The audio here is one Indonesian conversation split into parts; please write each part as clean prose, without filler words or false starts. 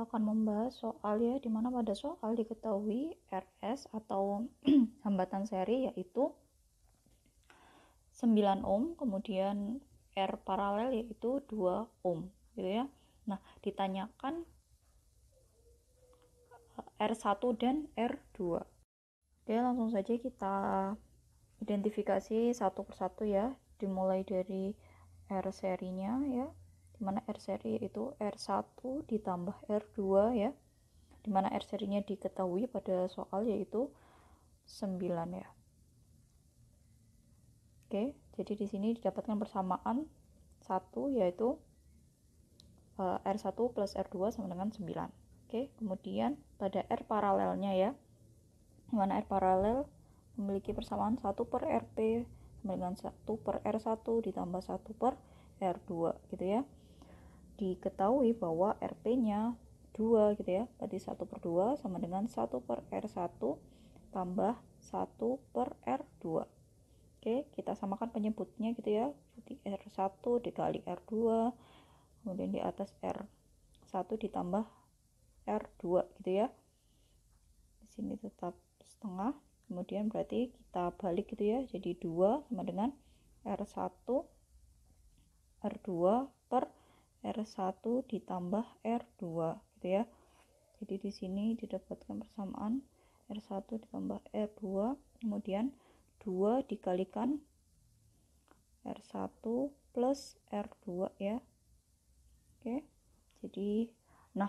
kita akan membahas soal ya, dimana pada soal diketahui RS atau hambatan seri yaitu 9 ohm, kemudian R paralel yaitu 2 ohm gitu ya. Nah, ditanyakan R1 dan R2. Oke, langsung saja kita identifikasi satu persatu ya, dimulai dari R serinya ya, dimana R seri yaitu R1 ditambah R2 ya, dimana R serinya diketahui pada soal yaitu 9 ya. Oke, jadi di sini didapatkan persamaan 1 yaitu R1 plus R2 sama dengan 9. Oke, kemudian pada R paralelnya ya, dimana R paralel memiliki persamaan 1 per RP sama dengan 1 per R1 ditambah 1 per R2 gitu ya. Diketahui bahwa RP-nya 2 gitu ya, berarti 1 per 2 sama dengan 1 per R1 tambah 1 per R2. Oke, kita samakan penyebutnya gitu ya, jadi R1 dikali R2, kemudian di atas R1 ditambah R2 gitu ya, di sini tetap setengah, kemudian berarti kita balik gitu ya, jadi 2 sama dengan R1 R2 per R1 ditambah R2 gitu ya. Jadi di sini didapatkan persamaan R1 ditambah R2, kemudian 2 dikalikan R1 plus R2 ya. Oke. Jadi nah,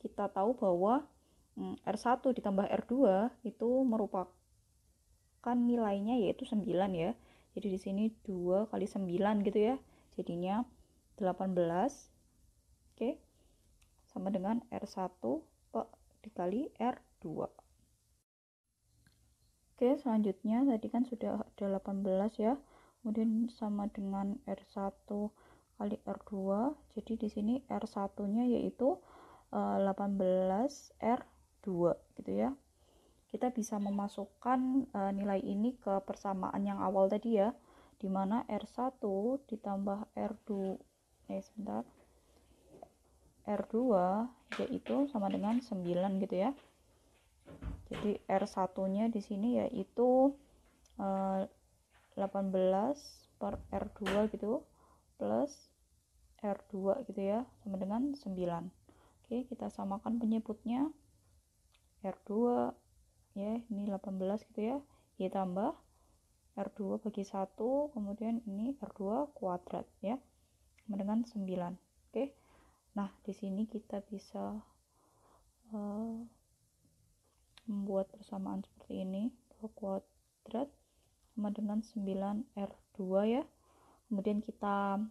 kita tahu bahwa R1 ditambah R2 itu merupakan nilainya yaitu 9 ya. Jadi di sini 2 kali 9 gitu ya. Jadinya 18, oke, sama dengan R1 dikali R2. Oke, selanjutnya tadi kan sudah ada 18 ya, kemudian sama dengan R1 kali R2, jadi di sini R1 nya yaitu 18 R2 gitu ya. Kita bisa memasukkan nilai ini ke persamaan yang awal tadi ya, dimana R1 ditambah R2 yaitu sama dengan 9 gitu ya. Jadi R1 nya di sini yaitu 18 per R2 gitu plus R2 gitu ya, sama dengan 9. Oke, kita samakan penyebutnya R2 ya, ini 18 gitu ya, ditambah R2 bagi 1, kemudian ini R2 kuadrat ya, sama dengan 9. Oke, nah di sini kita bisa membuat persamaan seperti ini, R kuadrat sama dengan 9R2 ya, kemudian kita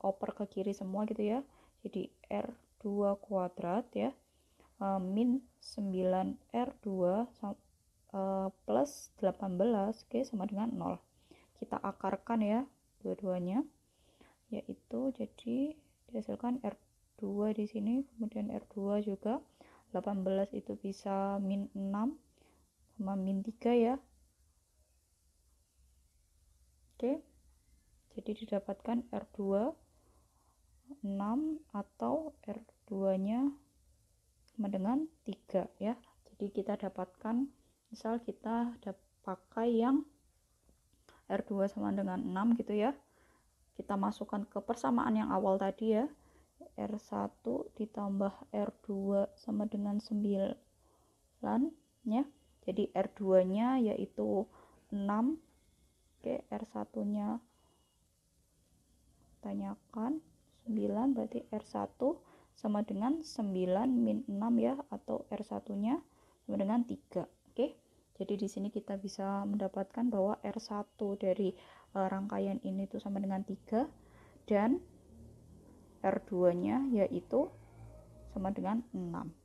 oper ke kiri semua gitu ya, jadi R2 kuadrat ya, min 9R2 sama plus 18, oke, sama dengan 0. Kita akarkan ya dua-duanya, yaitu jadi dihasilkan R2 di sini, kemudian R2 juga 18 itu bisa min 6 sama min 3 ya. Oke, jadi didapatkan R2 6 atau R2 nya sama dengan 3 ya. Jadi kita dapatkan, misal kita pakai yang R2 sama dengan 6 gitu ya, kita masukkan ke persamaan yang awal tadi ya, R1 ditambah R2 sama dengan 9 ya, jadi R2 nya yaitu 6. Oke, R1 nya tanyakan 9, berarti R1 sama dengan 9 min 6 ya, atau R1 nya sama dengan 3. Oke, jadi di sini kita bisa mendapatkan bahwa R1 dari rangkaian ini itu sama dengan 3, dan R2-nya yaitu sama dengan 6.